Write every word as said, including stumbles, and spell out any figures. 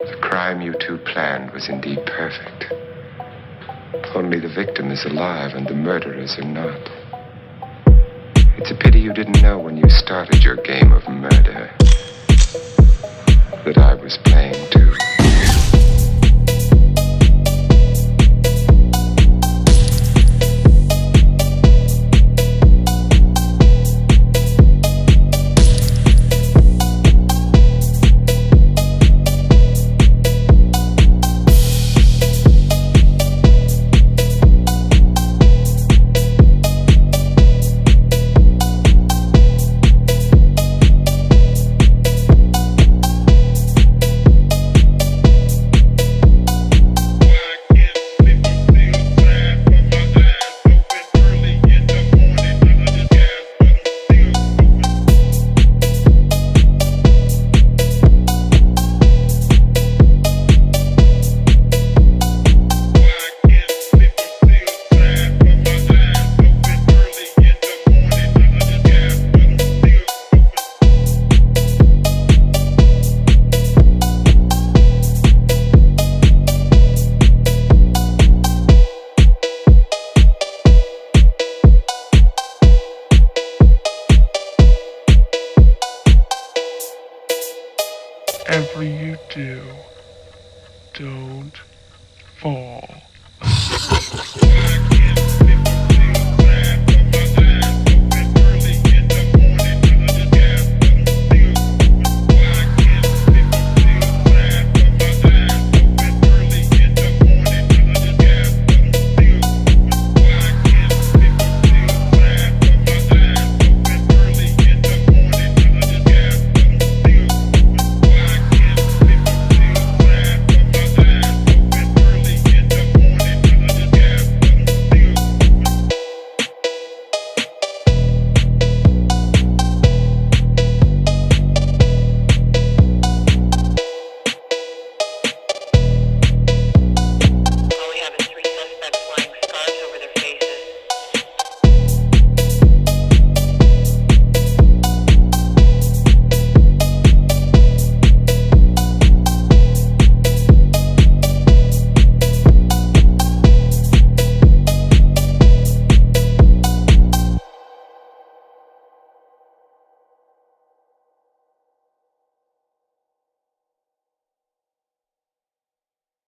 The crime you two planned was indeed perfect. Only the victim is alive and the murderers are not. It's a pity you didn't know when you started your game of murder that I was playing too. Whatever you do, don't fall.